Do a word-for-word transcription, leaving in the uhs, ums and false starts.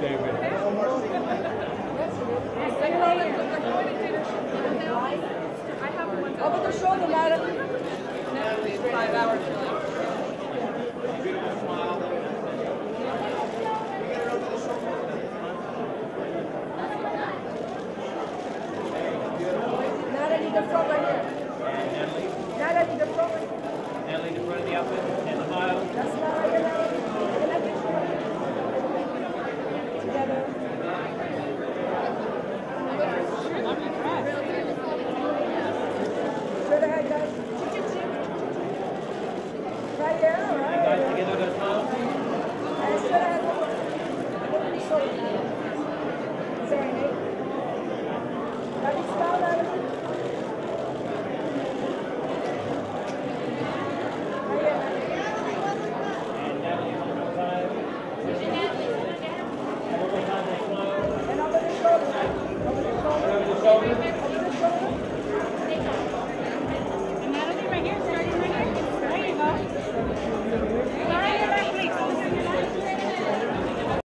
David. I have one. Oh, but they're showing them out of Natalie's five hour film. Beautiful smile. Natalie, the front right here. Natalie, the front right here. Natalie, the front of the outfit and the mile. That's not right now. Thank you.